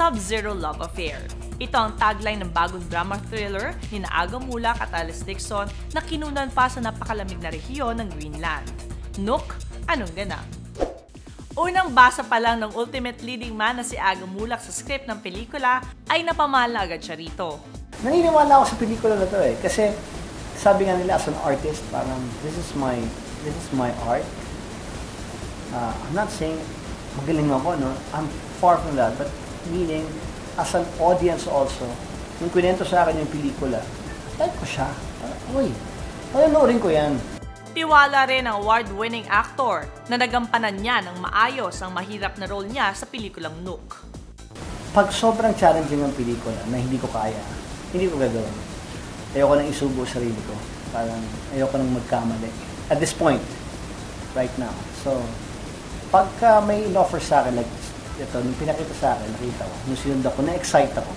Sub-Zero Love Affair. Ito ang tagline ng bagong drama thriller ni Aga Muhlach at Alice Dixson na kinunan pa sa napakalamig na rehiyon ng Greenland. Nuuk, anong ganap? Unang basa pa lang ng ultimate leading man na si Aga Muhlach sa script ng pelikula ay napamahal na agad siya rito. Naniniwala ako sa pelikula na to kasi sabi nga nila as an artist, parang this is my art. I'm not saying magaling ako, no? I'm far from that. But meaning, as an audience also, nung kwento sa akin yung pelikula, like ko siya. Uy, panoorin ko yan. Tiwala rin ang award-winning actor na nagampanan niya ng maayos ang mahirap na role niya sa pelikulang Nuuk. Pag sobrang challenging ang pelikula na hindi ko kaya, hindi ko gagawin. Ayoko nang isubo sarili ko. Parang ayoko nang magkamali. At this point, right now. So, pagka may in-offer sa akin, like ito, nung pinakita sa akin, nakita ko, nung sinunod ako, na-excite ako.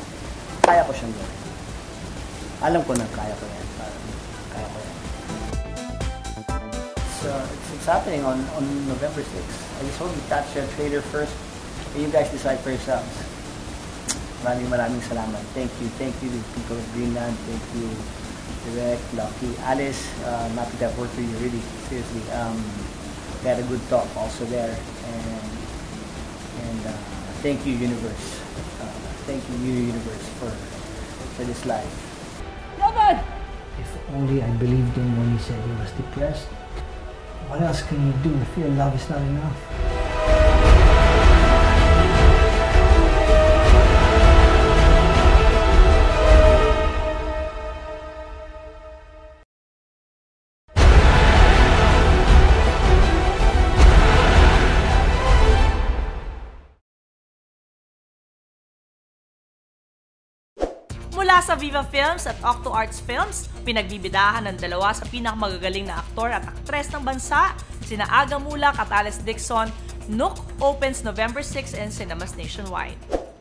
Kaya ko siyang gawin. Alam ko na kaya ko yan. Parang, kaya ko yan. So, it's happening on November 6th. I just hope you catch your trailer first. And you guys decide for yourselves. Maraming salamat. Thank you to the people of Greenland. Thank you, Direk, Lucky, Alice. I'm happy to have worked with you, really, seriously. We had a good talk also there, and thank you, universe. Thank you, new universe, for this life. Robert! If only I believed him when he said he was depressed. What else can you do if your love is not enough? Mula sa Viva Films at Octo Arts Films, pinagbibidahan ng dalawa sa pinakamagagaling na aktor at aktres ng bansa, sina Aga Muhlach at Alice Dixson. Nuuk opens November 6 in cinemas nationwide.